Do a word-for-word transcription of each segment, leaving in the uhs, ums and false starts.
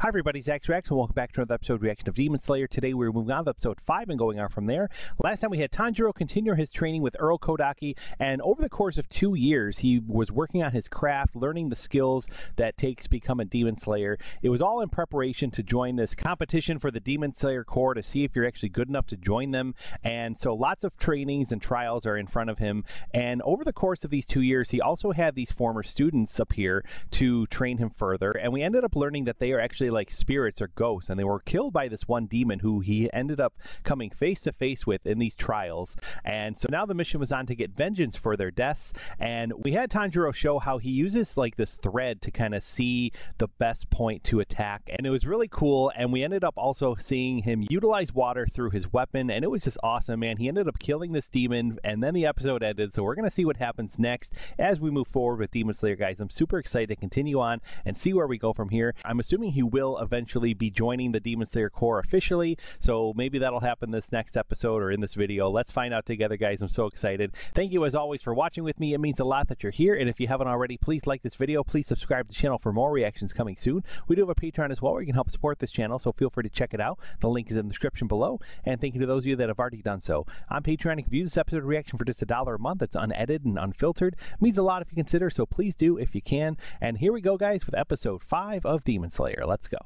Hi everybody, it's Axe Reacts and welcome back to another episode reaction of Demon Slayer. Today we're moving on to episode five and going on from there. Last time we had Tanjiro continue his training with Urokodaki, and over the course of two years he was working on his craft, learning the skills that takes to become a Demon Slayer. It was all in preparation to join this competition for the Demon Slayer Corps to see if you're actually good enough to join them, and so lots of trainings and trials are in front of him. And over the course of these two years he also had these former students appear to train him further, and we ended up learning that they are actually like spirits or ghosts, and they were killed by this one demon who he ended up coming face to face with in these trials. And so now the mission was on to get vengeance for their deaths, and we had Tanjiro show how he uses like this thread to kind of see the best point to attack, and it was really cool. And we ended up also seeing him utilize water through his weapon, and it was just awesome, man. He ended up killing this demon, and then the episode ended, so we're going to see what happens next as we move forward with Demon Slayer, guys. I'm super excited to continue on and see where we go from here. I'm assuming he will eventually be joining the Demon Slayer Corps officially, so maybe that'll happen this next episode or in this video. Let's find out together, guys. I'm so excited. Thank you as always for watching with me. It means a lot that you're here, and if you haven't already, please like this video. Please subscribe to the channel for more reactions coming soon. We do have a Patreon as well where you can help support this channel, so feel free to check it out. The link is in the description below, and thank you to those of you that have already done so. On Patreon, you can view this episode of reaction for just a dollar a month. It's unedited and unfiltered. It means a lot if you consider, so please do if you can. And here we go, guys, with episode five of Demon Slayer. Let's go.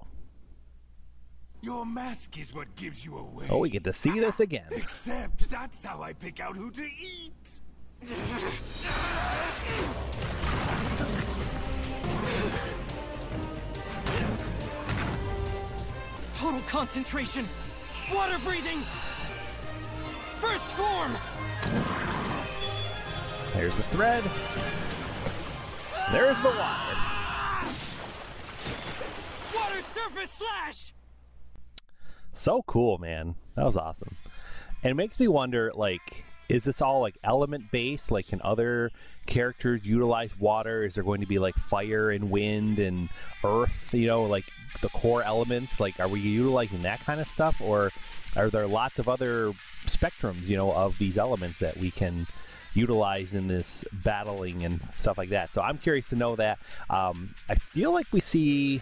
Your mask is what gives you away. Oh, we get to see this again. Except that's how I pick out who to eat. Total concentration. Water breathing. First form. There's the thread. There's the water. Water surface slash. So cool, man. That was awesome. And it makes me wonder, like, is this all like element based? Like, can other characters utilize water? Is there going to be like fire and wind and earth, you know, like the core elements? Like, are we utilizing that kind of stuff, or are there lots of other spectrums, you know, of these elements that we can utilize in this battling and stuff like that? So I'm curious to know that. Um, I feel like we see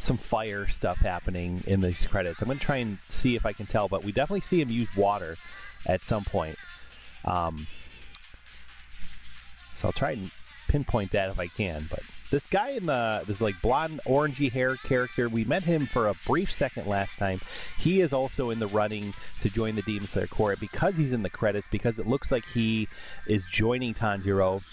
some fire stuff happening in these credits. I'm going to try and see if I can tell, but we definitely see him use water at some point. Um, so I'll try and pinpoint that if I can, but this guy in the, this like blonde orangey hair character, we met him for a brief second last time. He is also in the running to join the Demon Slayer Corps because he's in the credits, because it looks like he is joining Tanjiro.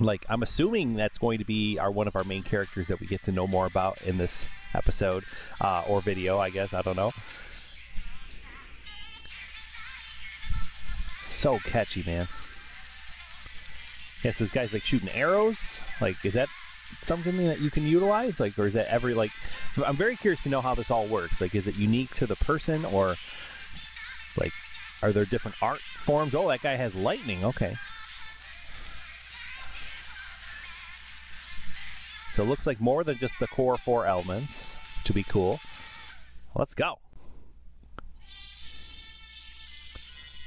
Like, I'm assuming that's going to be our one of our main characters that we get to know more about in this episode uh, or video, I guess. I don't know. So catchy, man. Yeah, so this guy's like shooting arrows. Like, is that something that you can utilize, like, or is that every, like, so I'm very curious to know how this all works. Like, is it unique to the person, or like are there different art forms? Oh, that guy has lightning. Okay, so it looks like more than just the core four elements to be cool. Let's go.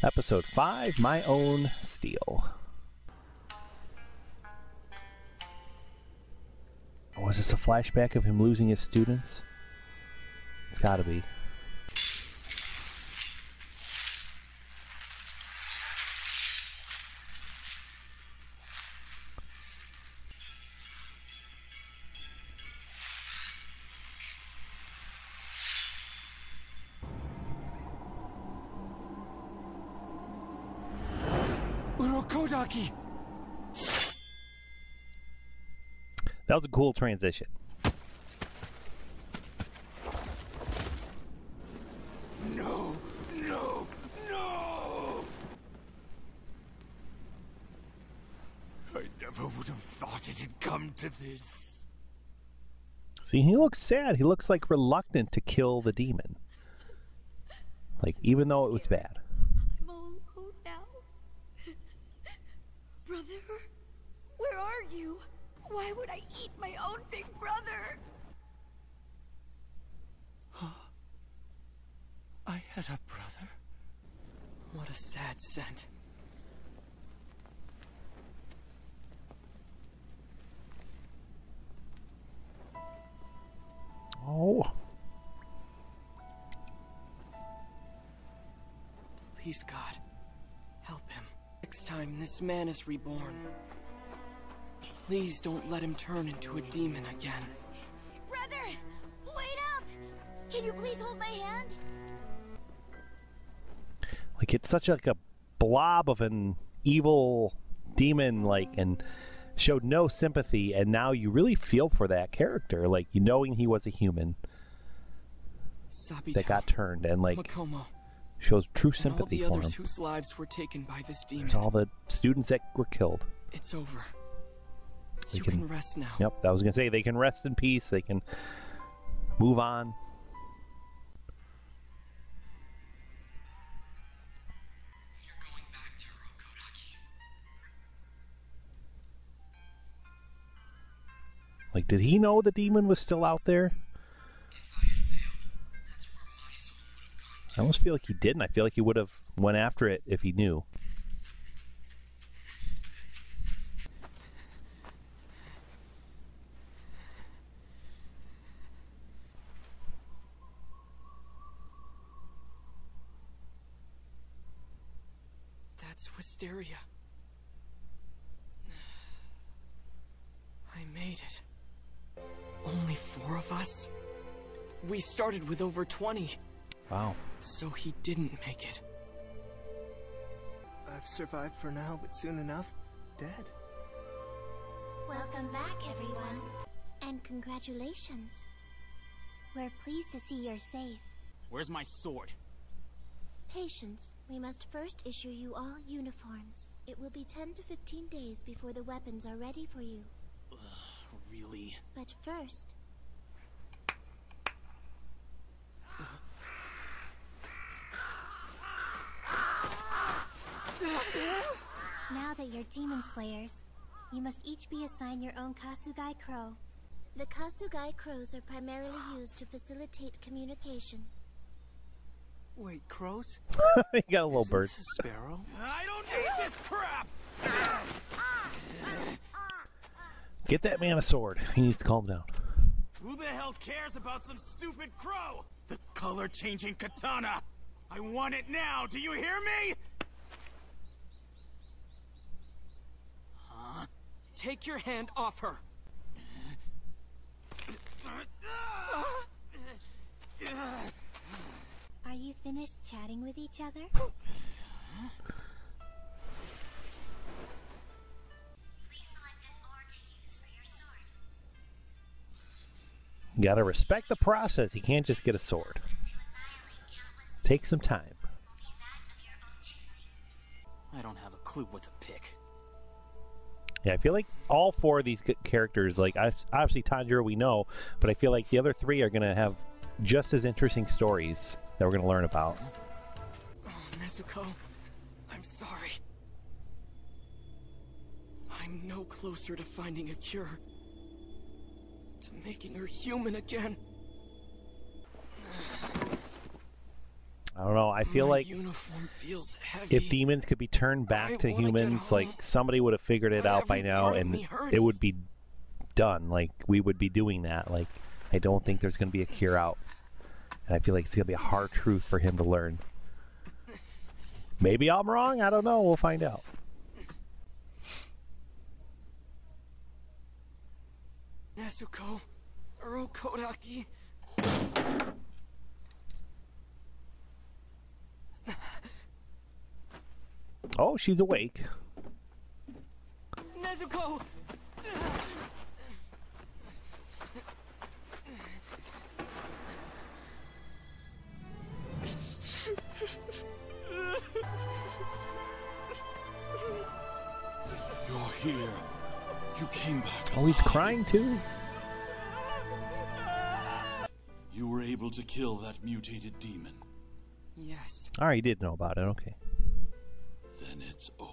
Episode five, My Own Steel. Was this a flashback of him losing his students? It's gotta be. Urokodaki! That was a cool transition. No, no, no! I never would have thought it had come to this. See, he looks sad. He looks like reluctant to kill the demon. Like, even though it was bad. I'm all alone now. Brother, where are you? Why would I eat my own big brother? Huh? I had a brother. What a sad scent. Oh, Please, God, help him. Next time this man is reborn, please don't let him turn into a demon again. Brother, wait up! Can you please hold my hand? Like, it's such like a blob of an evil demon, like, and showed no sympathy, and now you really feel for that character, like, you knowing he was a human Sabito, that got turned, and like Makomo, shows true sympathy and all the for others him. Whose lives were taken by this demon. There's all the students that were killed. It's over. They you can, can rest now. Yep, I was gonna say they can rest in peace. They can move on. Like, did he know the demon was still out there? If I had failed, that's where my soul would have gone to. I almost feel like he didn't. I feel like he would have went after it if he knew. That's wisteria. I made it. Only four of us? We started with over twenty. Wow. So he didn't make it. I've survived for now, but soon enough, dead. Welcome back, everyone. And congratulations. We're pleased to see you're safe. Where's my sword? Patience. We must first issue you all uniforms. It will be ten to fifteen days before the weapons are ready for you. Ugh. Really? But first... Now that you're Demon Slayers, you must each be assigned your own Kasugai Crow. The Kasugai Crows are primarily used to facilitate communication. Wait, crows? You got a little Isn't bird. This a sparrow? I don't need this crap! Get that man a sword. He needs to calm down. Who the hell cares about some stupid crow? The color-changing katana. I want it now. Do you hear me? Huh? Take your hand off her. Are you finished chatting with each other? Huh? You gotta respect the process. You can't just get a sword. Take some time. I don't have a clue what to pick. Yeah, I feel like all four of these characters, like, obviously Tanjiro we know, but I feel like the other three are gonna have just as interesting stories that we're gonna learn about. Oh, Nezuko, I'm sorry. I'm no closer to finding a cure. To making her human again. I don't know. I feel My like uniform feels heavy. If demons could be turned back I to humans, like somebody would have figured it but out by now, and it would be done. Like we would be doing that. Like I don't think there's going to be a cure out, and I feel like it's going to be a hard truth for him to learn. Maybe I'm wrong. I don't know. We'll find out. Nezuko, Urokodaki. Oh, she's awake. Nezuko. You're here. You came back. Oh, he's crying too. You were able to kill that mutated demon. Yes. All right, you did know about it. Okay. Then it's over.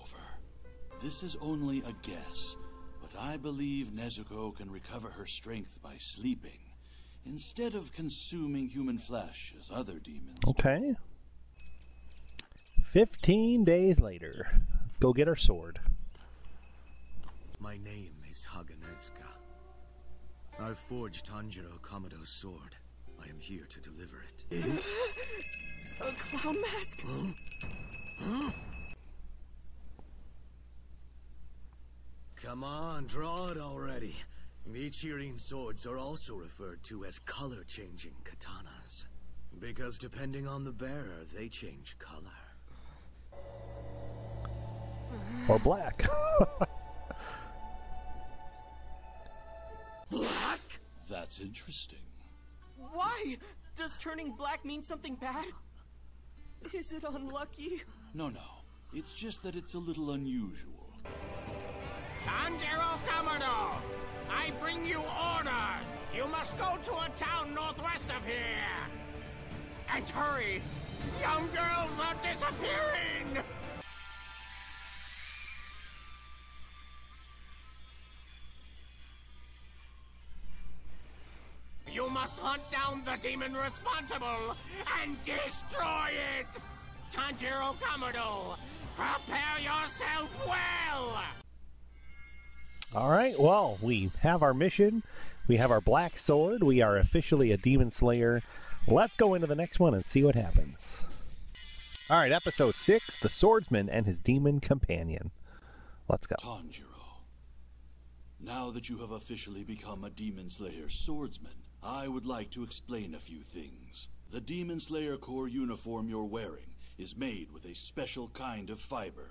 This is only a guess, but I believe Nezuko can recover her strength by sleeping instead of consuming human flesh as other demons. Okay. Fifteen days later, let's go get our sword. My name is Haganezuka. I've forged Tanjiro Kamado's sword. I am here to deliver it. A clown mask? Huh? Come on, draw it already. Nichirin swords are also referred to as color-changing katanas. Because depending on the bearer, they change color. Or black. Black? That's interesting. Why? Does turning black mean something bad? Is it unlucky? No, no. It's just that it's a little unusual. Tanjiro Kamado! I bring you orders! You must go to a town northwest of here! And hurry! Young girls are disappearing! You must hunt down the demon responsible and destroy it! Tanjiro Kamado, prepare yourself well! Alright, well, we have our mission. We have our black sword. We are officially a demon slayer. Let's go into the next one and see what happens. Alright, episode six, The Swordsman and His Demon Companion. Let's go. Tanjiro, now that you have officially become a demon slayer swordsman, I would like to explain a few things. The Demon Slayer Corps uniform you're wearing is made with a special kind of fiber.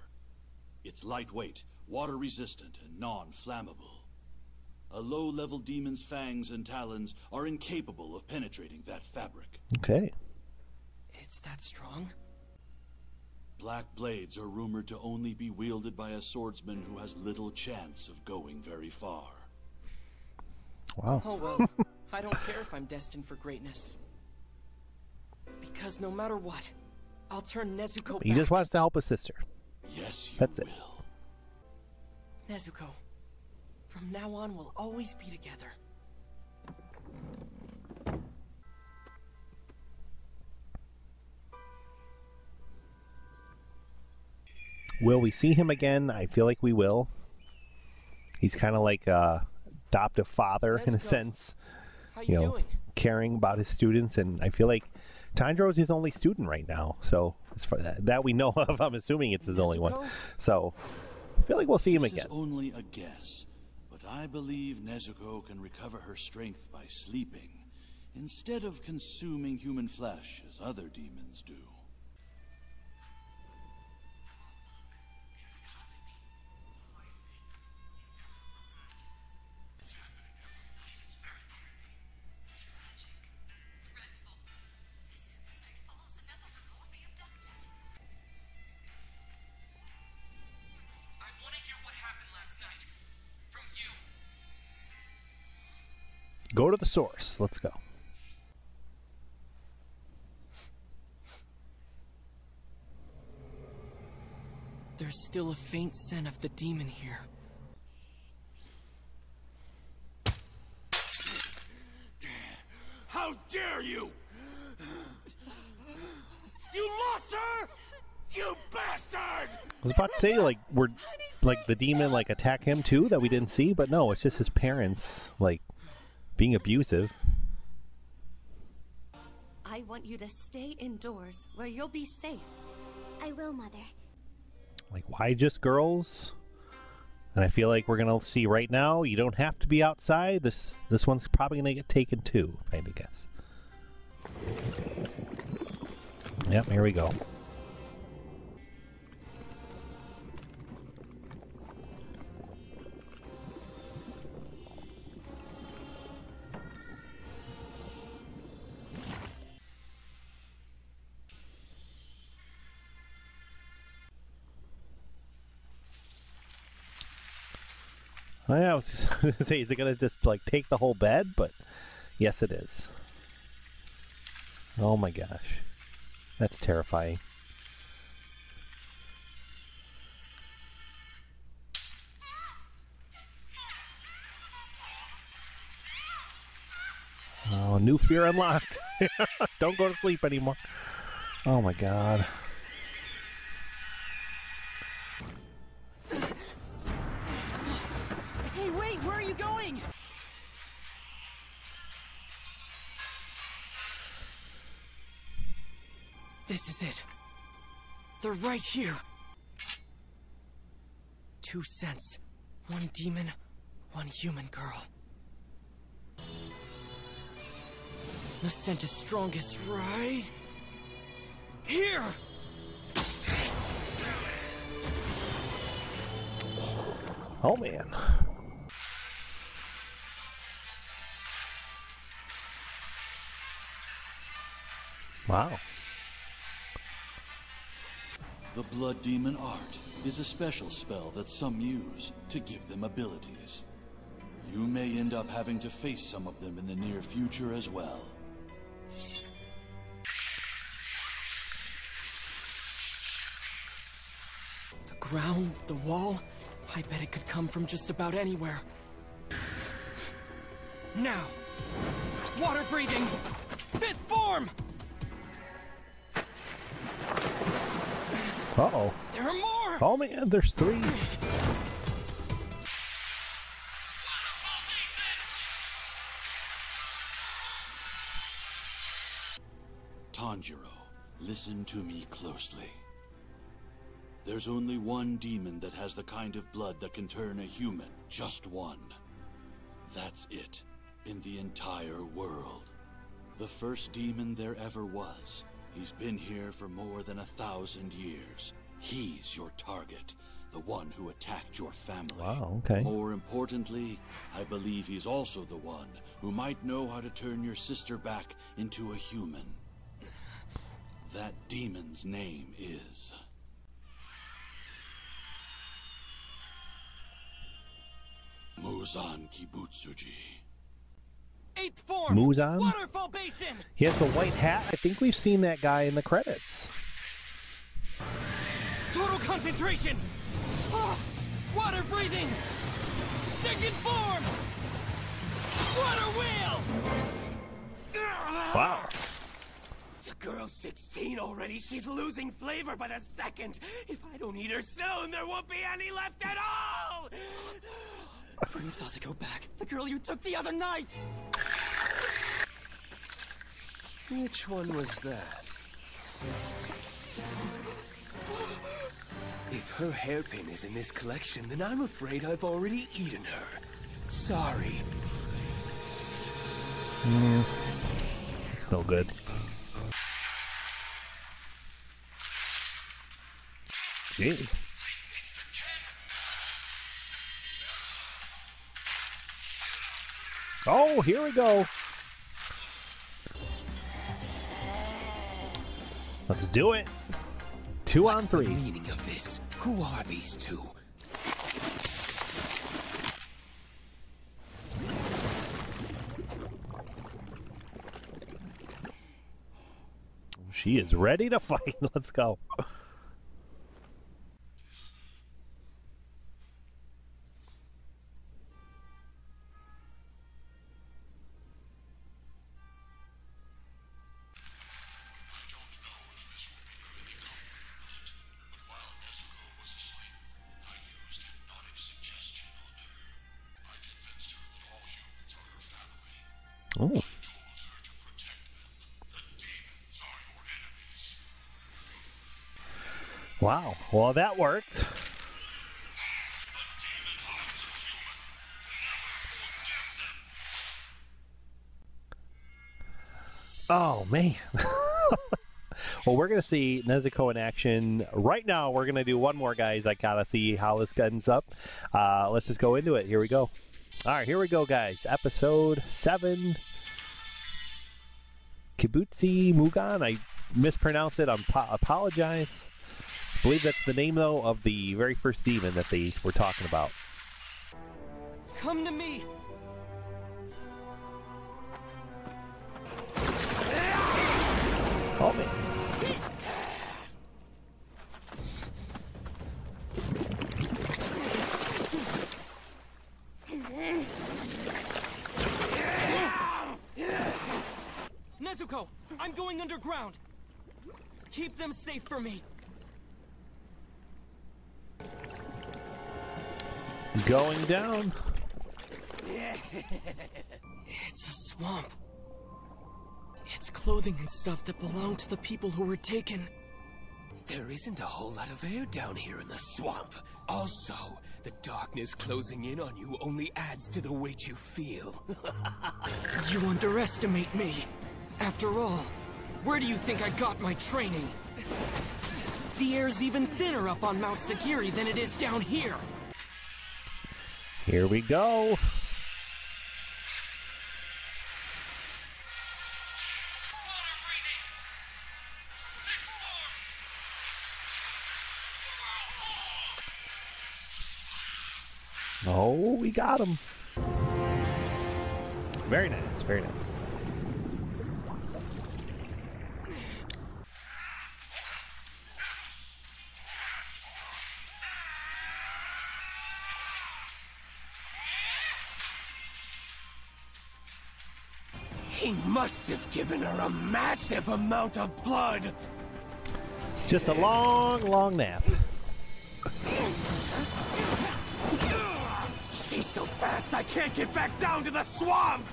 It's lightweight, water-resistant, and non-flammable. A low-level demon's fangs and talons are incapable of penetrating that fabric. Okay. It's that strong? Black blades are rumored to only be wielded by a swordsman who has little chance of going very far. Wow. Oh, well. I don't care if I'm destined for greatness. Because no matter what, I'll turn Nezuko back. You just wants to help his sister. Yes, you That's it. will. Nezuko, from now on, we'll always be together. Will we see him again? I feel like we will. He's kind of like a adoptive father, Nezuko. in a sense. How you, you know, doing? Caring about his students, and I feel like Tanjiro is his only student right now. So as far that, that we know of, I'm assuming it's his Nezuko? only one. So I feel like we'll see this him again. This is only a guess, but I believe Nezuko can recover her strength by sleeping instead of consuming human flesh as other demons do. Go to the source. Let's go. There's still a faint scent of the demon here. How dare you! You lost her! You bastard! I was about to say, like, we're, like, the demon, like, attack him too, that we didn't see, but no, it's just his parents, like, being abusive. I want you to stay indoors where you'll be safe. I will, Mother. Like, why just girls? And I feel like we're gonna see right now, you don't have to be outside. This this one's probably gonna get taken too, I guess. Yep, here we go. I was going to say, is it going to just, like, take the whole bed? But, yes, it is. Oh, my gosh. That's terrifying. Oh, new fear unlocked. Don't go to sleep anymore. Oh, my God. They're right here. Two scents. One demon, one human girl. The scent is strongest right here. Oh man. Wow. The Blood Demon Art is a special spell that some use to give them abilities. You may end up having to face some of them in the near future as well. The ground, the wall, I bet it could come from just about anywhere. Now, water breathing, fifth form! Uh-oh. There are more! Oh man, there's three. Tanjiro, listen to me closely. There's only one demon that has the kind of blood that can turn a human. Just one. That's it. In the entire world. The first demon there ever was. He's been here for more than a thousand years. He's your target, the one who attacked your family. Wow, okay. More importantly, I believe he's also the one who might know how to turn your sister back into a human. That demon's name is... Muzan Kibutsuji. Eighth form, Muzan. Waterfall basin. He has the white hat. I think we've seen that guy in the credits. Total concentration. Oh, water breathing. Second form. Water wheel. Wow. The girl's sixteen already. She's losing flavor by the second. If I don't eat her soon, there won't be any left at all. Bring Sasuke back. The girl you took the other night. Which one was that? If her hairpin is in this collection, then I'm afraid I've already eaten her. Sorry. Mm. It's no good. Jeez. Oh, here we go. Let's do it. Two What's on three. What's the meaning of this? Who are these two? She is ready to fight. Let's go. Oh. I told her to protect them. The demons are your enemies. Wow. Well, that worked. The demon hearts of human never forgive them. Oh man. Well, we're gonna see Nezuko in action right now. We're gonna do one more, guys. I gotta see how this ends up. Uh, let's just go into it. Here we go. All right, here we go, guys. Episode seven. Kibutsuji Mugan. I mispronounced it. I apologize. I believe that's the name, though, of the very first demon that they were talking about. Come to me. Oh, man. Nezuko, I'm going underground. Keep them safe for me. Going down. It's a swamp. It's clothing and stuff that belonged to the people who were taken. There isn't a whole lot of air down here in the swamp. Also, the darkness closing in on you only adds to the weight you feel. You underestimate me. After all, where do you think I got my training? The air's even thinner up on Mount Sagiri than it is down here. Here we go. Oh, we got him. Very nice, very nice. He must have given her a massive amount of blood. Just a long, long nap. She's so fast, I can't get back down to the swamp!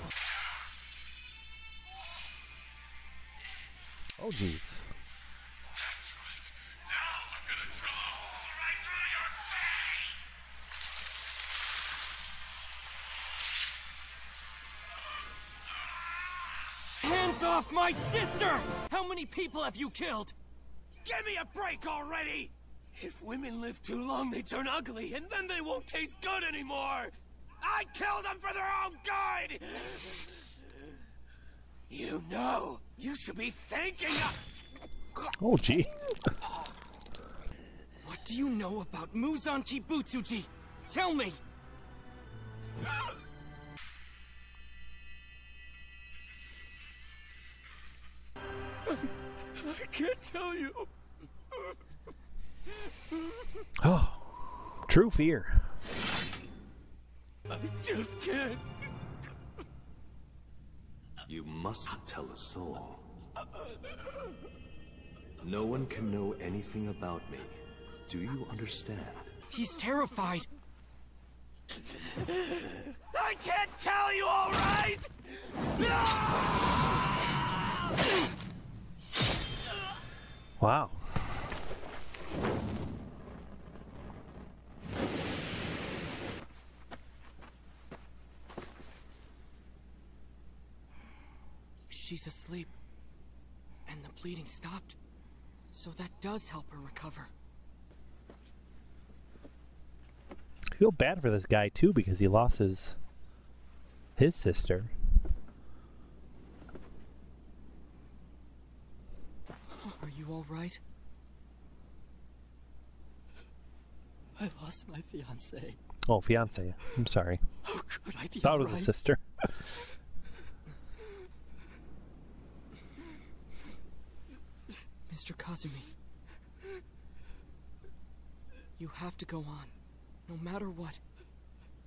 Oh, jeez. That's right. Now I'm gonna drill a hole right through your face! Hands off my sister! How many people have you killed? Give me a break already! If women live too long, they turn ugly, and then they won't taste good anymore! I killed them for their own good! You know, you should be thinking of... Oh, gee. What do you know about Muzan Kibutsuji? Tell me! I, I can't tell you. Oh, true fear. I just can't. You must not tell a soul. No one can know anything about me. Do you understand? He's terrified. I can't tell you, all right? Wow. She's asleep, and the bleeding stopped, so that does help her recover. I feel bad for this guy too, because he lost his his sister. Are you all right? I lost my fiance. Oh, fiance. I'm sorry. How could I be? Thought it was right? A sister. Mister Kazumi, you have to go on, no matter what,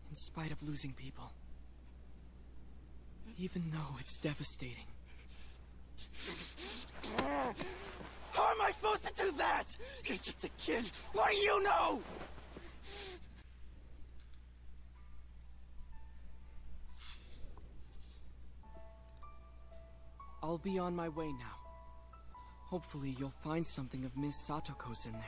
in spite of losing people. Even though it's devastating. How am I supposed to do that? You're just a kid. What do you know? I'll be on my way now. Hopefully, you'll find something of Miss Satoko's in there.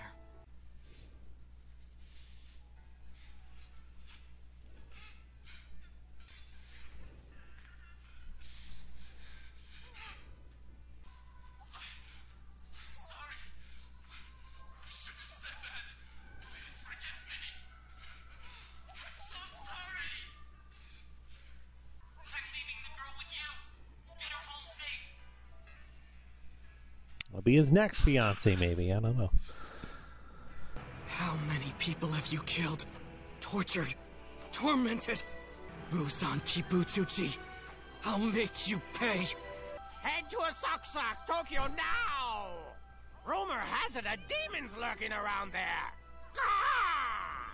Be his next fiance, maybe. I don't know. How many people have you killed, tortured, tormented? Muzan Kibutsuji, I'll make you pay. Head to Asakusa, Tokyo now! Rumor has it a demon's lurking around there. Ah!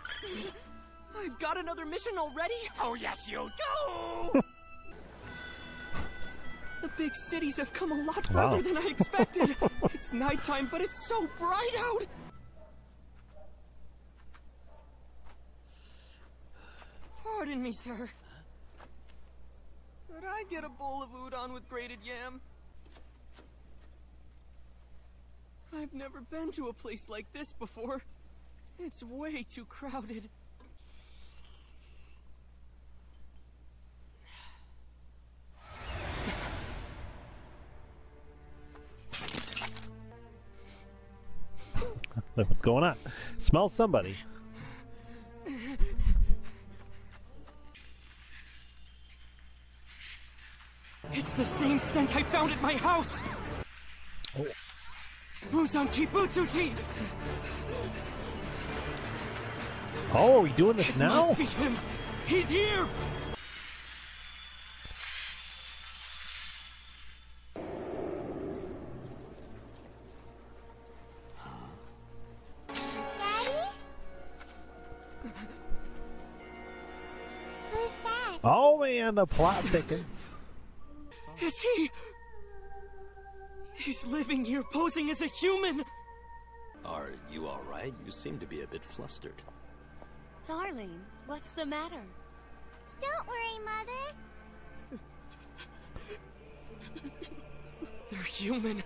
I've got another mission already? Oh, yes, you do! The big cities have come a lot further wow. than I expected. It's nighttime, but it's so bright out. Pardon me, sir. Could I get a bowl of udon with grated yam? I've never been to a place like this before. It's way too crowded. What's going on? Smell somebody. It's the same scent I found at my house. Oh. Muzan Kibutsuji. Oh, are we doing this it now? Must be him. He's here. Oh man, the plot thickens. Is he? He's living here, posing as a human. Are you all right? You seem to be a bit flustered. Darling, what's the matter? Don't worry, Mother. They're human.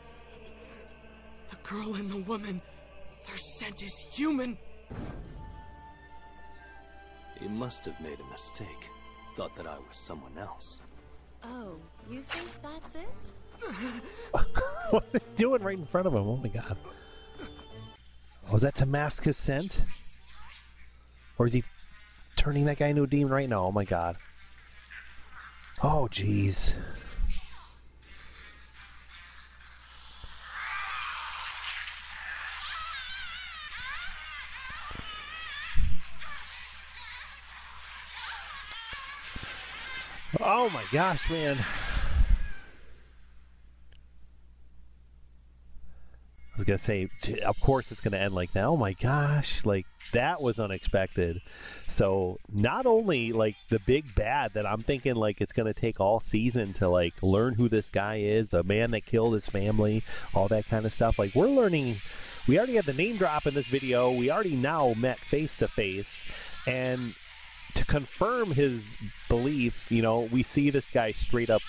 The girl and the woman. Their scent is human. He must have made a mistake. Thought that I was someone else. Oh, you think that's it? What are they doing right in front of him? Oh my god. Was that to mask his scent? Or is he turning that guy into a demon right now? Oh my god. Oh jeez. Oh my gosh, man. I was going to say, of course it's going to end like that. Oh my gosh, like that was unexpected. So not only like the big bad that I'm thinking like it's going to take all season to like learn who this guy is, the man that killed his family, all that kind of stuff. Like we're learning, we already had the name drop in this video. We already now met face to face and to confirm his belief, you know, we see this guy straight up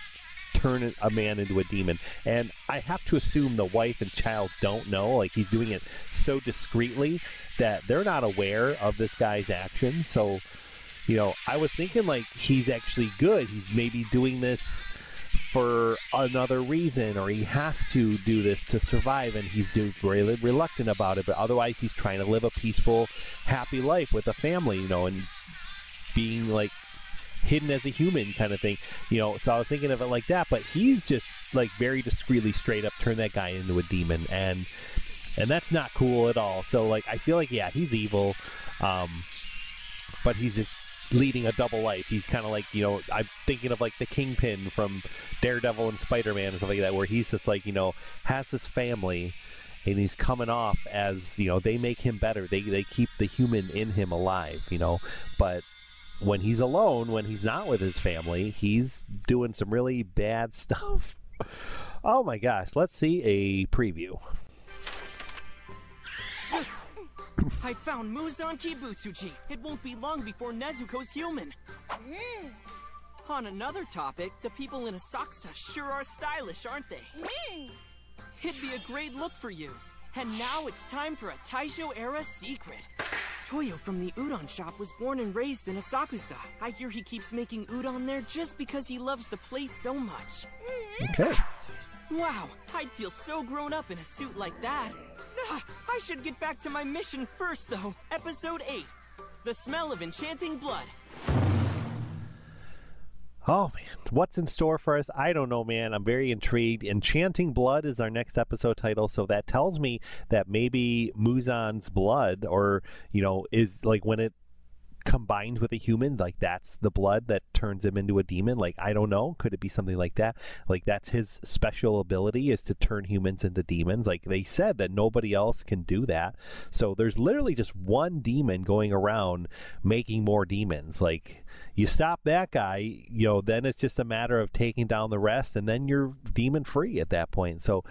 turn a man into a demon. And I have to assume the wife and child don't know. Like, he's doing it so discreetly that they're not aware of this guy's actions. So, you know, I was thinking, like, he's actually good. He's maybe doing this for another reason, or he has to do this to survive, and he's really reluctant about it. But otherwise, he's trying to live a peaceful, happy life with a family, you know, and being like hidden as a human kind of thing, you know. So I was thinking of it like that, but he's just like very discreetly straight up turned that guy into a demon, and and that's not cool at all. So like I feel like, yeah, he's evil, um but he's just leading a double life. He's kind of like, you know, I'm thinking of like the Kingpin from Daredevil and Spider-Man and stuff like that, where he's just like, you know, has this family and he's coming off as, you know, they make him better, they they keep the human in him alive, you know. But when he's alone, when he's not with his family, he's doing some really bad stuff. Oh my gosh, let's see a preview. I found Muzan Kibutsuji. It won't be long before Nezuko's human. Mm. On another topic, the people in Asakusa sure are stylish, aren't they? Mm. It'd be a great look for you. And now it's time for a Taisho-era secret. Toyo from the udon shop was born and raised in Asakusa. I hear he keeps making udon there just because he loves the place so much. Okay. Wow, I'd feel so grown up in a suit like that. Ah, I should get back to my mission first, though. Episode eight, The Smell of Enchanting Blood. Oh, man. What's in store for us? I don't know, man. I'm very intrigued. Enchanting Blood is our next episode title, so that tells me that maybe Muzan's blood, or, you know, is like when it combined with a human, like that's the blood that turns him into a demon. Like, I don't know. Could it be something like that? Like, that's his special ability, is to turn humans into demons. Like, they said that nobody else can do that. So there's literally just one demon going around making more demons. Like, you stop that guy, you know, then it's just a matter of taking down the rest, and then you're demon free at that point. So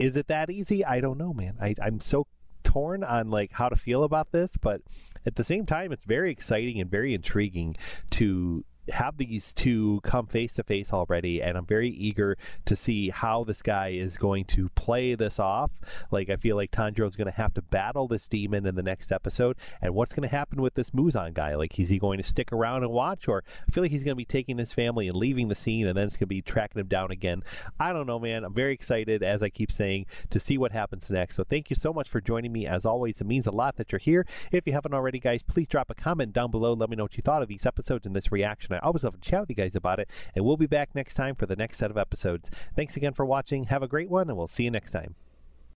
is it that easy? I don't know, man. I, I'm so torn on like how to feel about this, but at the same time, it's very exciting and very intriguing to have these two come face to face already, and I'm very eager to see how this guy is going to play this off. Like, I feel like Tanjiro's going to have to battle this demon in the next episode, and what's going to happen with this Muzan guy? Like, is he going to stick around and watch, or I feel like he's going to be taking his family and leaving the scene, and then it's going to be tracking him down again. I don't know, man. I'm very excited, as I keep saying, to see what happens next. So thank you so much for joining me. As always, it means a lot that you're here. If you haven't already, guys, please drop a comment down below. Let me know what you thought of these episodes and this reaction. I always love to chat with you guys about it, and we'll be back next time for the next set of episodes. Thanks again for watching. Have a great one, and we'll see you next time.